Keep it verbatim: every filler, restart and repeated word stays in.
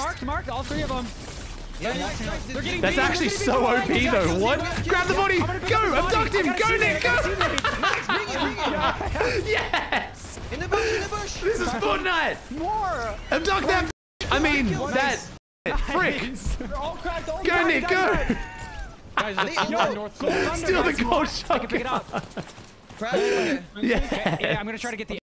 Marked, marked, all three of them. Yeah, nice, nice. They're getting That's beat. actually so O P though. What? Grab the body! Go! Abduct him! Go, Nick! Go! Yes! In the bush! In the bush! This is Fortnite! More! Abduct that! I mean, that frick! Go, Nick! Go! Guys, let's go north. Steal the gold shotgun! Pick it up. Yeah. I'm gonna try to get the